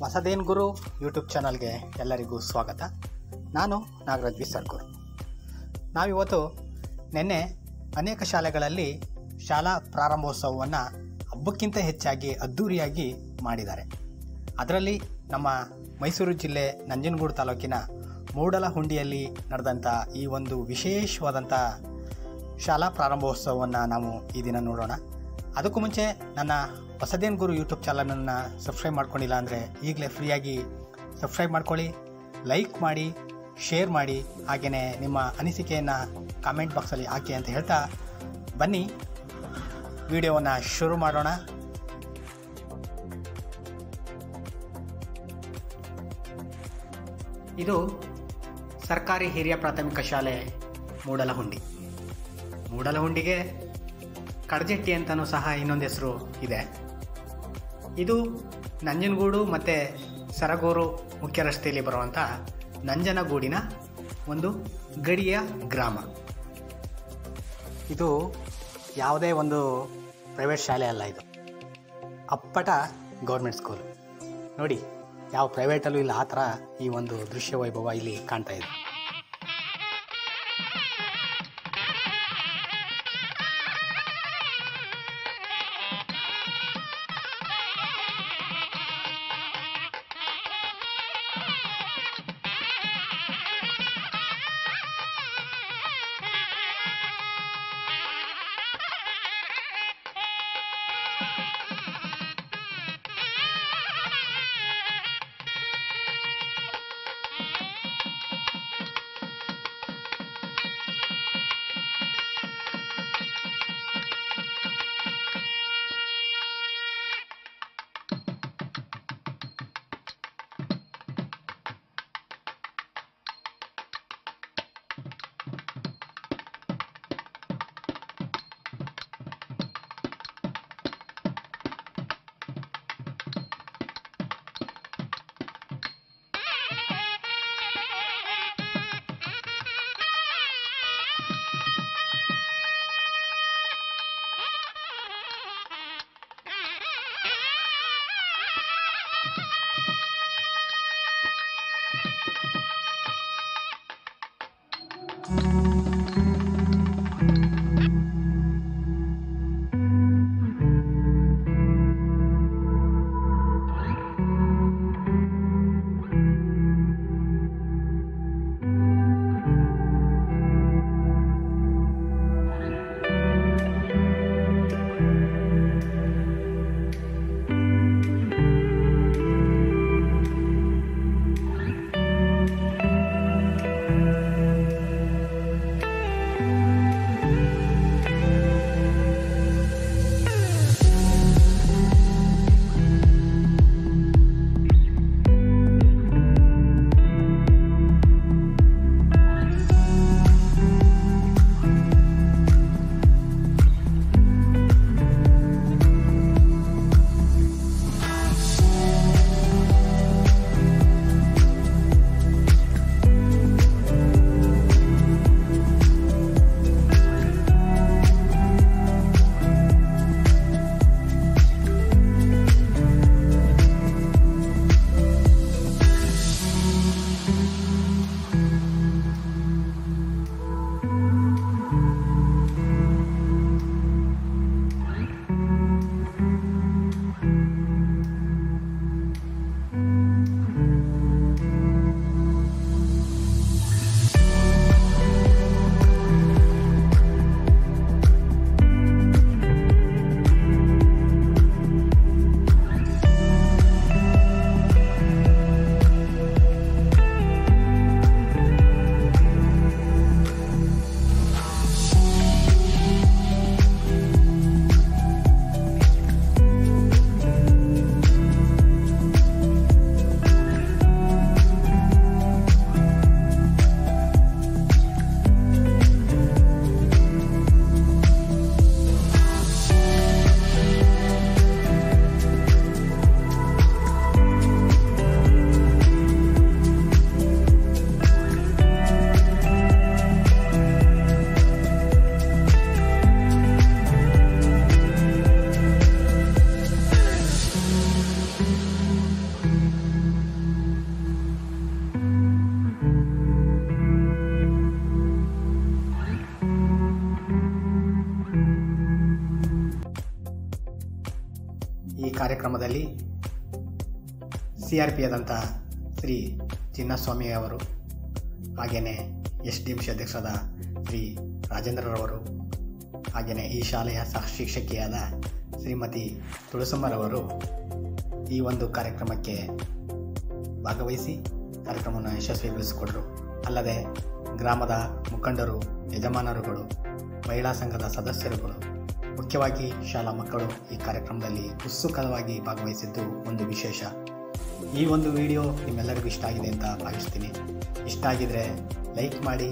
ಹೊಸದೇನು ಗುರು YouTube ಚಾನಲ್ಗೆ ಎಲ್ಲರಿಗೂ ಸ್ವಾಗತ. ನಾನು ನಾಗರಾಜ್ ವಿಸರ್ಕೂರ್. ನಾವಿವತ್ತು ನಿನ್ನೆ ಅನೇಕ ಶಾಲೆಗಳಲ್ಲಿ ಶಾಲಾ ಪ್ರಾರಂಭೋತ್ಸವವನ್ನು ಹಬ್ಬಕ್ಕಿಂತ ಹೆಚ್ಚಾಗಿ ಅದ್ಧೂರಿಯಾಗಿ ಮಾಡಿದ್ದಾರೆ. ಅದರಲ್ಲಿ ನಮ್ಮ ಮೈಸೂರು ಜಿಲ್ಲೆ ನಂಜನಗೂಡು ತಾಲೂಕಿನ ಮೂಡಲಹುಂಡಿಯಲ್ಲಿ ನಡೆದಂಥ ಈ ಒಂದು ವಿಶೇಷವಾದಂಥ ಶಾಲಾ ಪ್ರಾರಂಭೋತ್ಸವವನ್ನು ನಾವು ಈ ದಿನ ನೋಡೋಣ. ಅದಕ್ಕೂ ಮುಂಚೆ ನನ್ನ ಹೊಸದೇನು ಗುರು ಯೂಟ್ಯೂಬ್ ಚಾನಲನ್ನು ಸಬ್ಸ್ಕ್ರೈಬ್ ಮಾಡ್ಕೊಂಡಿಲ್ಲ ಅಂದರೆ ಈಗಲೇ ಫ್ರೀಯಾಗಿ ಸಬ್ಸ್ಕ್ರೈಬ್ ಮಾಡ್ಕೊಳ್ಳಿ, ಲೈಕ್ ಮಾಡಿ, ಶೇರ್ ಮಾಡಿ, ಹಾಗೆಯೇ ನಿಮ್ಮ ಅನಿಸಿಕೆಯನ್ನು ಕಾಮೆಂಟ್ ಬಾಕ್ಸಲ್ಲಿ ಹಾಕಿ ಅಂತ ಹೇಳ್ತಾ ಬನ್ನಿ ವಿಡಿಯೋವನ್ನು ಶುರು ಮಾಡೋಣ. ಇದು ಸರ್ಕಾರಿ ಹಿರಿಯ ಪ್ರಾಥಮಿಕ ಶಾಲೆ ಮೂಡಲಹುಂಡಿ. ಮೂಡಲಹುಂಡಿಗೆ ಕಡಜೆಟ್ಟಿ ಅಂತಲೂ ಸಹ ಇನ್ನೊಂದು ಹೆಸರು ಇದೆ. ಇದು ನಂಜನಗೂಡು ಮತ್ತು ಸರಗೂರು ಮುಖ್ಯ ರಸ್ತೆಯಲ್ಲಿ ಬರುವಂಥ ನಂಜನಗೂಡಿನ ಒಂದು ಗಡಿಯ ಗ್ರಾಮ. ಇದು ಯಾವುದೇ ಒಂದು ಪ್ರೈವೇಟ್ ಶಾಲೆ ಅಲ್ಲ, ಇದು ಅಪ್ಪಟ ಗೌರ್ಮೆಂಟ್ ಸ್ಕೂಲ್. ನೋಡಿ, ಯಾವ ಪ್ರೈವೇಟಲ್ಲೂ ಇಲ್ಲ ಆ ಥರ ಈ ಒಂದು ದೃಶ್ಯ ವೈಭವ ಇಲ್ಲಿ ಕಾಣ್ತಾ ಇದೆ. ಕಾರ್ಯಕ್ರಮದಲ್ಲಿ ಸಿಆರ್ಪಿಯಾದಂತ ಶ್ರೀ ಚಿನ್ನಸ್ವಾಮಿ ಅವರು ಹಾಗೇನೇ ಎಸ್ಡಿಎಂಸಿ ಅಧ್ಯಕ್ಷರಾದ ಶ್ರೀ ರಾಜೇಂದ್ರರವರು ಹಾಗೇನೇ ಈ ಶಾಲೆಯ ಸಹ ಶಿಕ್ಷಕಿಯಾದ ಶ್ರೀಮತಿ ತುಳಸಮ್ಮರವರು ಈ ಒಂದು ಕಾರ್ಯಕ್ರಮಕ್ಕೆ ಭಾಗವಹಿಸಿ ಕಾರ್ಯಕ್ರಮವನ್ನು ಯಶಸ್ವಿಗೊಳಿಸಿಕೊಟ್ಟರು. ಅಲ್ಲದೆ ಗ್ರಾಮದ ಮುಖಂಡರು, ಯಜಮಾನರುಗಳು, ಮಹಿಳಾ ಸಂಘದ ಸದಸ್ಯರುಗಳು, ಮುಖ್ಯವಾಗಿ ಶಾಲಾ ಮಕ್ಕಳು ಈ ಕಾರ್ಯಕ್ರಮದಲ್ಲಿ ಉತ್ಸುಕವಾಗಿ ಭಾಗವಹಿಸಿದ್ದು ಒಂದು ವಿಶೇಷ. ಈ ಒಂದು ವಿಡಿಯೋ ನಿಮ್ಮೆಲ್ಲರಿಗೂ ಇಷ್ಟ ಆಗಿದೆ ಅಂತ ಭಾವಿಸ್ತೀನಿ. ಇಷ್ಟ ಆಗಿದ್ರೆ ಲೈಕ್ ಮಾಡಿ,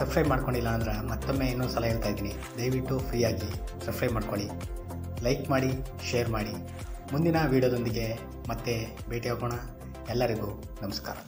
ಸಬ್ಸ್ಕ್ರೈಬ್ ಮಾಡ್ಕೊಂಡಿಲ್ಲ ಅಂದ್ರೆ ಮತ್ತೊಮ್ಮೆ ಇನ್ನೊಂದು ಸಲ ಹೇಳ್ತಾ ಇದ್ದೀನಿ, ದಯವಿಟ್ಟು ಫ್ರೀಯಾಗಿ ಸಬ್ಸ್ಕ್ರೈಬ್ ಮಾಡ್ಕೊಳ್ಳಿ, ಲೈಕ್ ಮಾಡಿ, ಶೇರ್ ಮಾಡಿ. ಮುಂದಿನ ವಿಡಿಯೋದೊಂದಿಗೆ ಮತ್ತೆ ಭೇಟಿ ಆಗೋಣ. ಎಲ್ಲರಿಗೂ ನಮಸ್ಕಾರ.